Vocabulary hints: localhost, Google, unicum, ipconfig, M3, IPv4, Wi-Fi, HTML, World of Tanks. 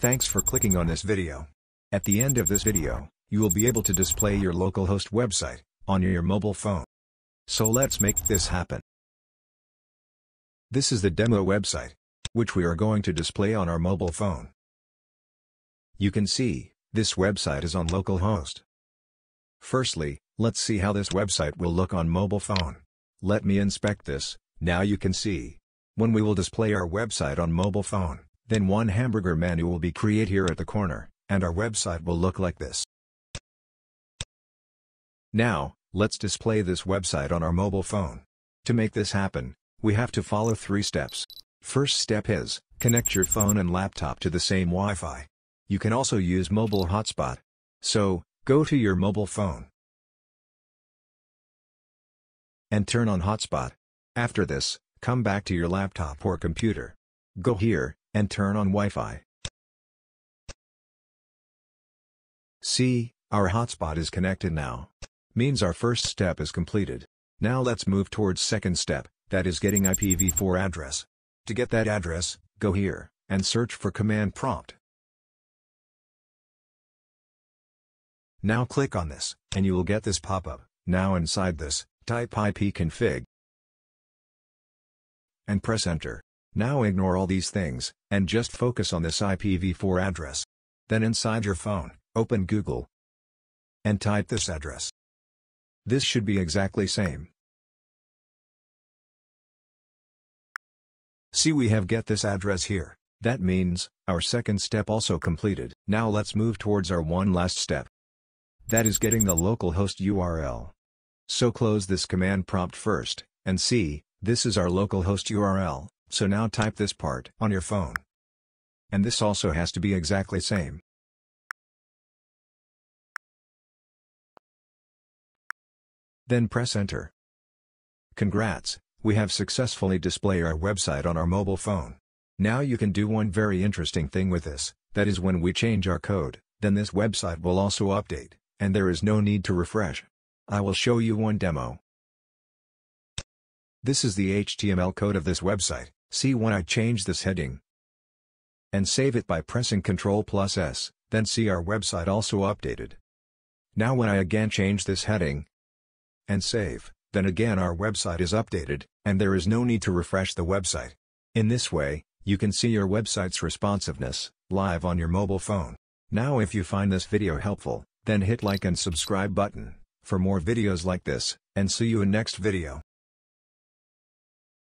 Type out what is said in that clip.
Thanks for clicking on this video. At the end of this video, you will be able to display your localhost website on your mobile phone. So let's make this happen. This is the demo website, which we are going to display on our mobile phone. You can see, this website is on localhost. Firstly, let's see how this website will look on mobile phone. Let me inspect this. Now you can see, when we will display our website on mobile phone, then one hamburger menu will be created here at the corner, and our website will look like this. Now, let's display this website on our mobile phone. To make this happen, we have to follow 3 steps. First step is, connect your phone and laptop to the same Wi-Fi. You can also use mobile hotspot. So, go to your mobile phone and turn on hotspot. After this, come back to your laptop or computer. Go here, and turn on Wi-Fi. See, our hotspot is connected now. Means our first step is completed. Now let's move towards second step. That is getting IPv4 address. To get that address, go here, and search for command prompt. Now click on this, and you will get this pop-up. Now inside this, type ipconfig, and press enter. Now ignore all these things, and just focus on this IPv4 address. Then inside your phone, open Google, and type this address. This should be exactly same. See, we have get this address here. That means, our second step also completed. Now let's move towards our one last step. That is getting the localhost URL. So close this command prompt first, and see, this is our localhost URL, so now type this part on your phone. And this also has to be exactly same. Then press enter. Congrats! We have successfully displayed our website on our mobile phone. Now you can do one very interesting thing with this, that is when we change our code, then this website will also update, and there is no need to refresh. I will show you one demo. This is the HTML code of this website. See, when I change this heading and save it by pressing Ctrl+S, then see our website also updated. Now when I again change this heading and save, then again our website is updated, and there is no need to refresh the website. In this way, you can see your website's responsiveness, live on your mobile phone. Now if you find this video helpful, then hit like and subscribe button, for more videos like this, and see you in next video.